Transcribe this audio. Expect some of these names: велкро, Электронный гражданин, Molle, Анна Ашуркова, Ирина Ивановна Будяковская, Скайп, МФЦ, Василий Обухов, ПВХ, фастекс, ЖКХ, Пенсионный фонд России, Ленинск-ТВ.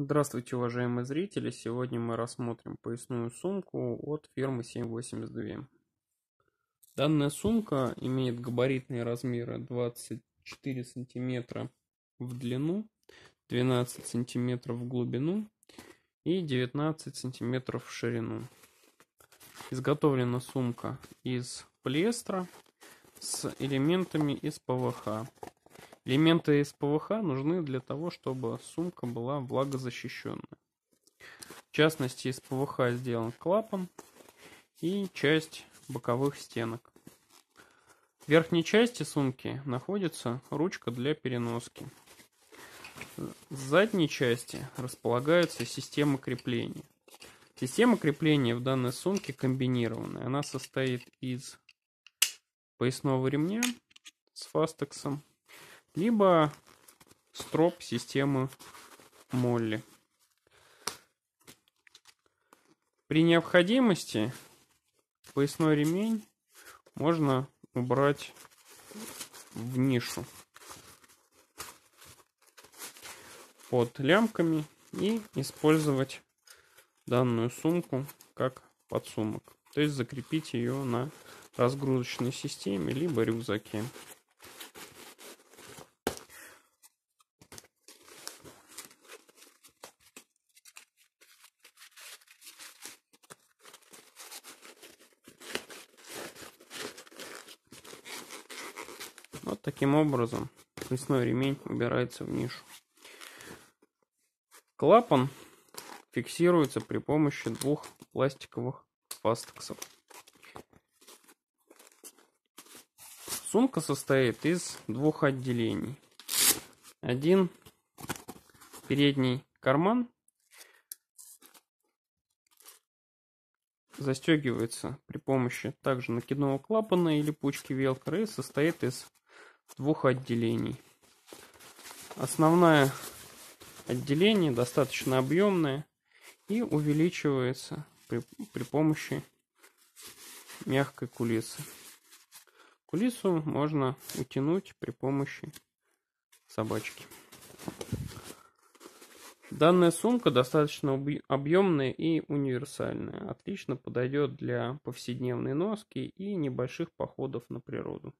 Здравствуйте, уважаемые зрители! Сегодня мы рассмотрим поясную сумку от фирмы 782. Данная сумка имеет габаритные размеры 24 см в длину, 12 см в глубину и 19 см в ширину. Изготовлена сумка из полиэстера с элементами из ПВХ. Элементы из ПВХ нужны для того, чтобы сумка была влагозащищенной. В частности, из ПВХ сделан клапан и часть боковых стенок. В верхней части сумки находится ручка для переноски. В задней части располагается система крепления. Система крепления в данной сумке комбинированная. Она состоит из поясного ремня с фастексом, либо строп системы Molle. При необходимости поясной ремень можно убрать в нишу под лямками и использовать данную сумку как подсумок. То есть закрепить ее на разгрузочной системе либо рюкзаке. Вот таким образом поясной ремень убирается в нишу. Клапан фиксируется при помощи двух пластиковых фастексов. Сумка состоит из двух отделений. Один передний карман застегивается при помощи также накидного клапана или пучки велкро и состоит из двух отделений. Основное отделение достаточно объемное и увеличивается при помощи мягкой кулисы. Кулису можно утянуть при помощи собачки. Данная сумка достаточно объемная и универсальная. Отлично подойдет для повседневной носки и небольших походов на природу.